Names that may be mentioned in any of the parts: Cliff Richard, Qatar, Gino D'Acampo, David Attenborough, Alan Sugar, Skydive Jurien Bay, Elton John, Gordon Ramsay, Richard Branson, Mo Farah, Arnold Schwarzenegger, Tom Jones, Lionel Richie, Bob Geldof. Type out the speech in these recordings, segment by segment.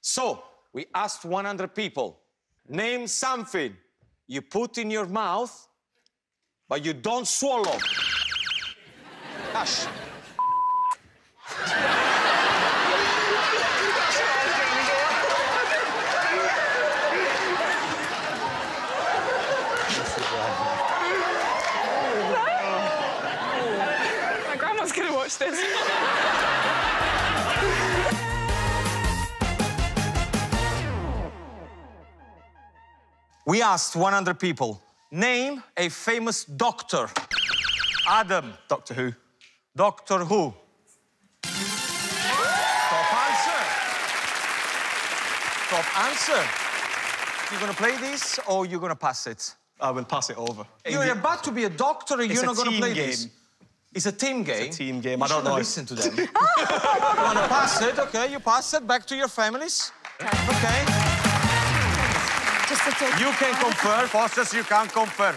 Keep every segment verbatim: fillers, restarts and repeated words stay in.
So we asked one hundred people, name something you put in your mouth, but you don't swallow. Gosh. My grandma's gonna watch this. We asked one hundred people, name a famous doctor. Adam. Doctor Who. Doctor Who. Top answer. Top answer. You gonna play this or you gonna pass it? I will pass it over. You're it's about to be a doctor and you're not gonna play game. This. It's a team game. It's a team game. You I don't know. Listen to them. You wanna pass it? Okay, you pass it. Back to your families. Okay. You can confer, Fosters, you can confer.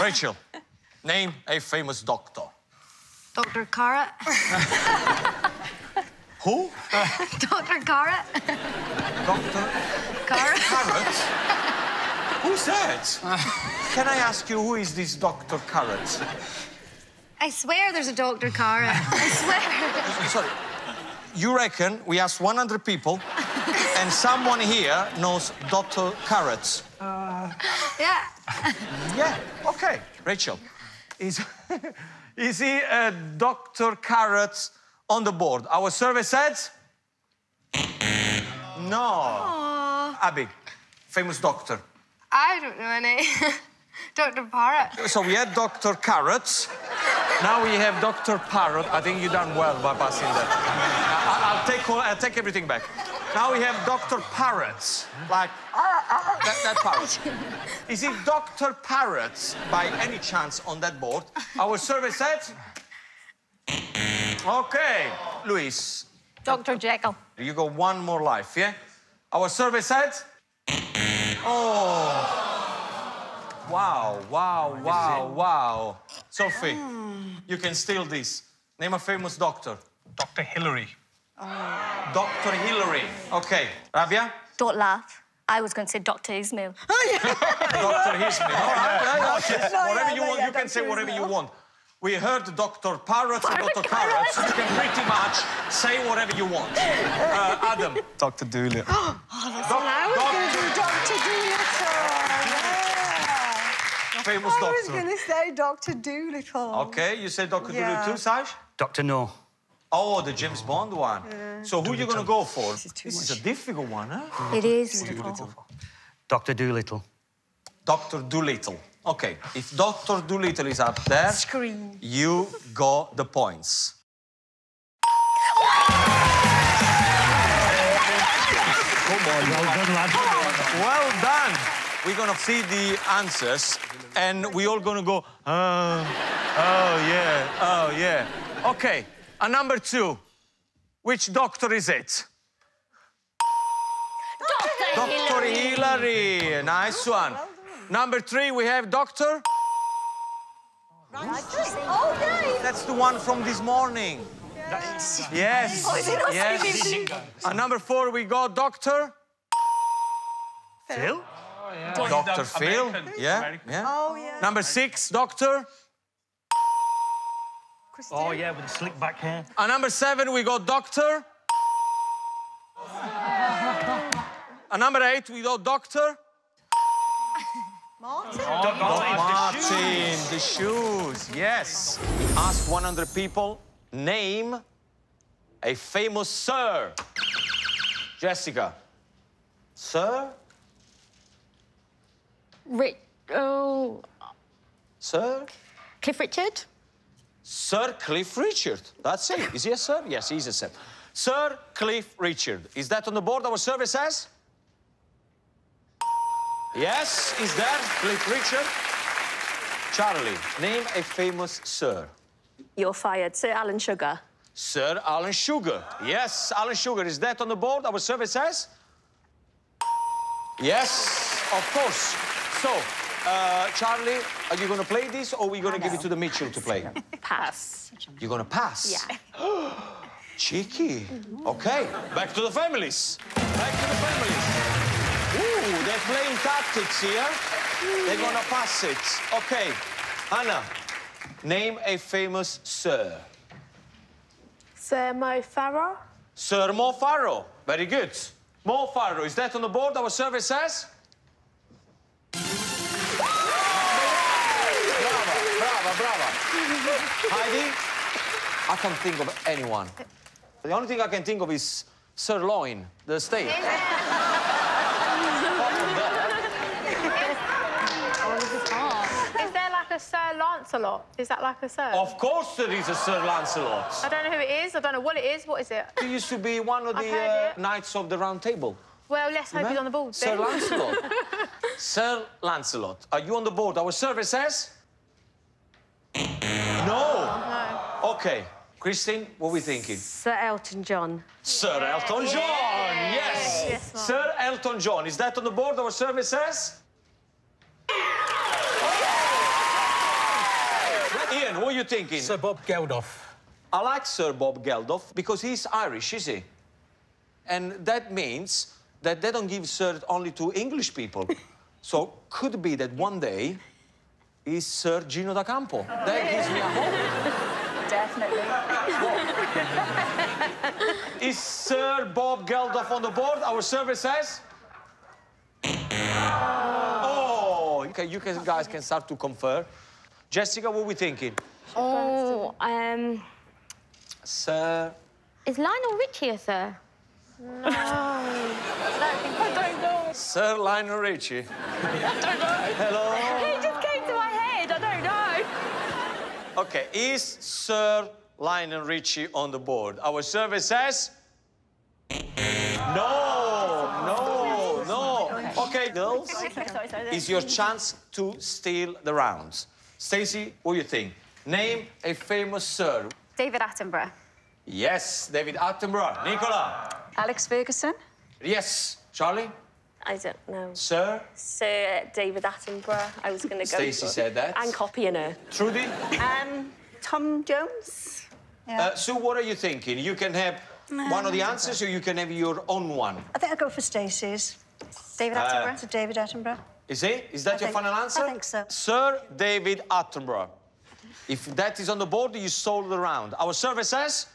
Rachel, name a famous doctor. Doctor Carrot. Who? Uh, Doctor Carrot. Doctor Carrot. Carrot? Who's that? Can I ask you, who is this Doctor Carrot? I swear there's a Doctor Carrot. I swear. Sorry. You reckon we asked one hundred people, and someone here knows Doctor Carrots. Uh... Yeah. Yeah, OK. Rachel, is, is he uh, Doctor Carrots on the board? Our survey says... No. Aww. Abby, famous doctor. I don't know any. Doctor Parrot. So we had Doctor Carrots. Now we have Doctor Parrot. I think you've done well by passing that. I I'll, take all, I'll take everything back. Now we have Doctor Parrots. Like, ah, ah, that, that parrot. Is it Doctor Parrots by any chance on that board? Our survey said... OK. Luis. Doctor Jekyll. You got one more life, yeah? Our survey said... Oh. Wow, wow, wow, wow. Sophie, mm. you can steal this. Name a famous doctor. Doctor Hillary. Oh. Doctor Hillary. OK. Rabia? Don't laugh. I was going to say Doctor Ismail. Oh, yeah. Doctor Ismail. All right, yeah, okay. no, whatever no, you no, want, yeah, you can Doctor say whatever Ismail. You want. We heard Doctor Parrots and Doctor Carrots. You can pretty much say whatever you want. Uh, Adam. Doctor Doolittle. Oh, that's Do allowed. Doctor Doolittle. Famous I doctor. was going to say Doctor Doolittle. OK, you say Doctor Yeah. Doolittle too, Sash? Doctor No. Oh, the James Bond one. Yeah. So who Doolittle. Are you going to go for? This is, too this is a difficult one, huh? It is. Doolittle. Doctor Doolittle. Doctor Doolittle. OK, if Doctor Doolittle is up there, Scream. You got the points. Come on, well done, lad. Well done. We're going to see the answers. And we all gonna go, oh, oh, yeah, oh, yeah. OK, and number two, which doctor is it? Doctor Hillary. Hillary. Nice one. Number three, we have Doctor... Oh, nice. That's the one from this morning. Yes. Yes. Oh, yes. And number four, we got Doctor... Phil? Oh, yeah. Doctor Doc Phil, American. Yeah, yeah. Oh, yeah. Number six, Doctor... Christine. Oh, yeah, with the slick back hair. And number seven, we got Doctor... And number eight, we got Doctor... Martin. Oh, Doc Martin. Martin, the shoes, the shoes. Yes. We asked one hundred people, name a famous sir. Jessica. Sir? Rick, oh... Sir? Cliff Richard? Sir Cliff Richard. That's it. Is he a sir? Yes, he's a sir. Sir Cliff Richard. Is that on the board our survey says? Yes, is there, Cliff Richard. Charlie, name a famous sir. You're fired. Sir Alan Sugar. Sir Alan Sugar. Yes, Alan Sugar. Is that on the board our survey says? Yes, of course. So, uh, Charlie, are you going to play this or are we going to give it to the Mitchell to play? Pass. You're going to pass? Yeah. Cheeky. Okay, back to the families. Back to the families. Ooh, they're playing tactics here. They're gonna pass it. Okay, Anna, name a famous Sir. Sir Mo Farah. Sir Mo Farah. Very good. Mo Farah, is that on the board our survey says? Brava, brava, brava. Heidi, I can't think of anyone. The only thing I can think of is sirloin, the steak. Is there like a Sir Lancelot? Is that like a Sir? Of course there is a Sir Lancelot. I don't know who it is. I don't know what it is. What is it? He used to be one of the uh, knights of the Round Table. Well, let's hope he's on the board. Sir then. Lancelot. Sir Lancelot, are you on the board? Our survey says... No. Oh, no. OK. Christine, what are we thinking? Sir Elton John. Sir yeah. Elton John, yeah. yes. yes well. Sir Elton John, is that on the board our survey says? Oh. Yeah. Ian, what are you thinking? Sir Bob Geldof. I like Sir Bob Geldof because he's Irish, is he? And that means that they don't give Sir only to English people. So could be that one day is Sir Gino D'Acampo. Oh. That gives me a hope. Definitely. Is Sir Bob Geldof on the board? Our survey says... Oh! Okay, you can, guys can start to confer. Jessica, what are we thinking? Oh, um... Sir... Is Lionel Richie a Sir? No. I don't know. Sir Lionel Richie. I don't know. Hello? Okay, is Sir Lionel Richie on the board? Our survey says... No, no, no. Okay, girls, it's your chance to steal the rounds. Stacey, what do you think? Name a famous Sir. David Attenborough. Yes, David Attenborough. Nicola. Alex Ferguson. Yes. Charlie? I don't know. Sir? Sir David Attenborough. I was going to go Stacey for... said that. And copying her. Trudy? Um, Tom Jones? Yeah. Uh, Sue, what are you thinking? You can have no, one of the answers or you can have your own one? I think I'll go for Stacey's. David Attenborough? Uh, so David Attenborough. Is he? Is that I your think... final answer? I think so. Sir David Attenborough. If that is on the board, you stole the round. Our survey says...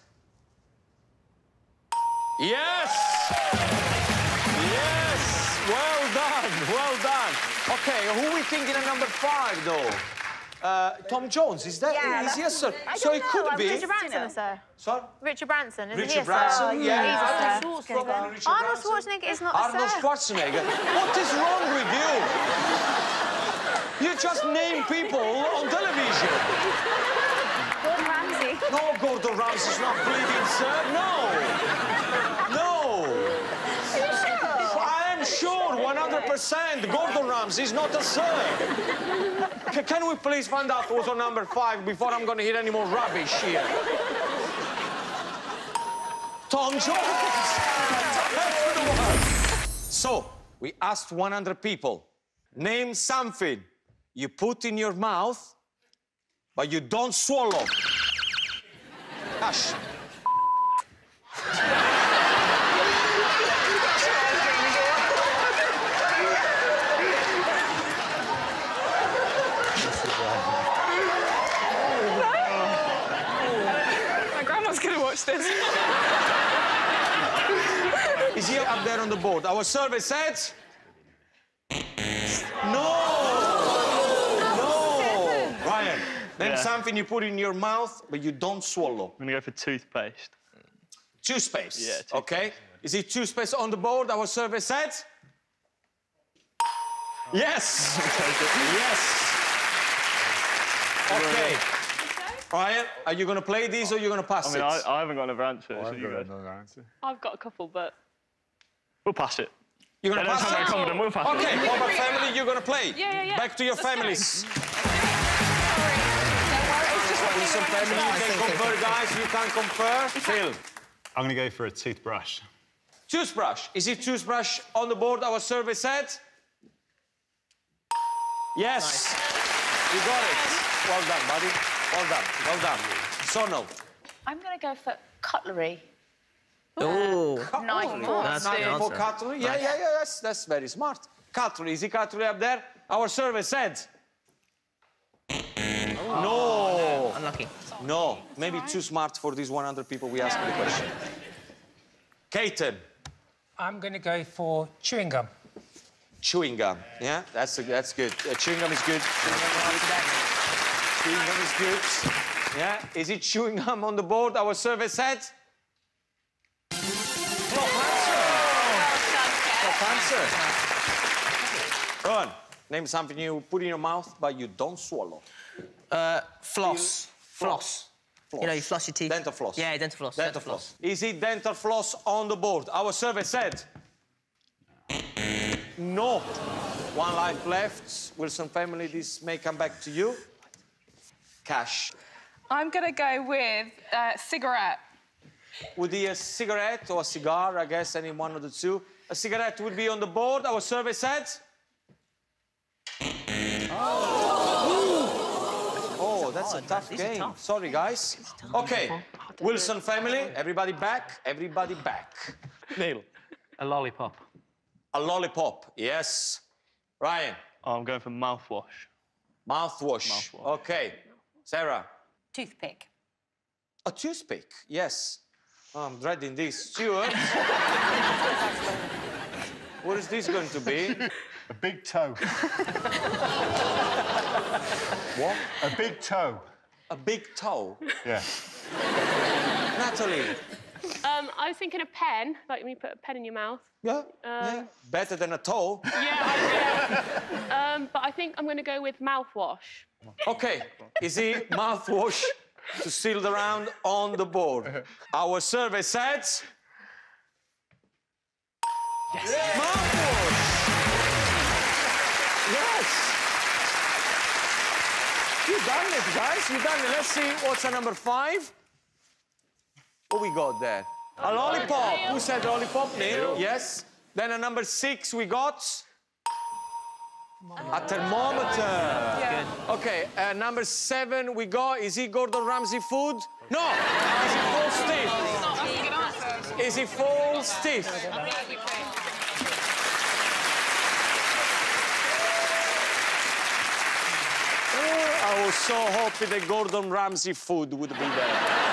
Yes! Well done. OK, who are we thinking at number five, though? Uh, Tom Jones, is that? Yeah, is he a Sir? I so it could know. be... Richard Branson, Sir. Sorry? Richard Branson, is he a Sir? Richard Branson, yeah. He's a Sir. Arnold Schwarzenegger is not a Sir. Arnold Schwarzenegger? What is wrong with you? You just name people on television. Gordon Ramsay. No, Gordon Ramsay's not bleeding, Sir. No. No. Sure, one hundred percent. Gordon Ramsay's not a Sir. Can we please find out who's on number five before I'm going to hear any more rubbish here? Tom Jones! So, we asked one hundred people, name something you put in your mouth, but you don't swallow. Hush. This. Is he up there on the board? Our survey said... No! No! Ryan, name yeah. something you put in your mouth, but you don't swallow. I'm going to go for toothpaste. Toothpaste? Yeah, toothpaste. OK. Is he toothpaste on the board? Our survey said... Oh. Yes! Yes! OK. Ryan, are you going to play these or are you going to pass it? I mean, it? I, I haven't got another answer. Oh, so I've, got another answer. I've got a couple, but... We'll pass it. You're going to yeah, pass it? Confident. We'll pass OK, it. Well, family, you're going to play. Yeah, yeah, yeah. Back to your Let's families. Don't worry, it's just what we some family. You can confer, guys. You can confer. Phil. I'm going to go for a toothbrush. Toothbrush. Is it toothbrush on the board our survey said? Yes. Nice. You got it. Well done, buddy. Well done, well done. Sonal. I'm going to go for cutlery. Oh, that's the answer. For Qatar. Yeah, yeah, yeah, that's, that's very smart. Qatar, is he Qatar up there? Our survey said. Oh. No. no. Unlucky. No, maybe too smart for these one hundred people we asked yeah. the question. Kaiten. I'm going to go for chewing gum. Chewing gum, yeah? That's, a, that's good. Uh, chewing gum is good. Chewing gum is good. Yeah, is it chewing gum on the board? Our survey said? Top answer. Top answer. Go on. Name something you put in your mouth, but you don't swallow. Uh, floss. Floss. floss. You know, you floss your teeth. Dental floss. Yeah, dental floss. Dental, dental floss. floss. Is it dental floss on the board? Our survey said... No. One life left. Wilson family, this may come back to you. Cash. I'm going to go with uh, cigarette. Would be a cigarette or a cigar, I guess, any one of the two. A cigarette would be on the board. Our survey said... That's oh, a tough man. game. Tough. Sorry, guys. OK, Wilson family, everybody back, everybody back. Neil. A lollipop. A lollipop, yes. Ryan. Oh, I'm going for mouthwash. Mouthwash. Mouthwash. OK. Sarah. Toothpick. A toothpick, yes. Oh, I'm dreading this. Stuart. What is this going to be? A big toe. What? A big toe. A big toe? Yeah. Natalie? Um, I was thinking a pen, like when you put a pen in your mouth. Yeah, um, yeah. Better than a toe. Yeah, yeah. Um, but I think I'm going to go with mouthwash. OK, is he mouthwash to seal the round on the board? Our survey said... Yes. Yeah. Mouthwash! Yes! You've done it, guys. You've done it. Let's see what's at number five. What we got there? A lollipop. Who said lollipop? Neil. Yes. Then at number six, we got... A thermometer. Yeah. OK, uh, number seven we got... Is it Gordon Ramsay food? No! Is it false teeth? Is it false teeth? I was so hoping that Gordon Ramsay food would be there.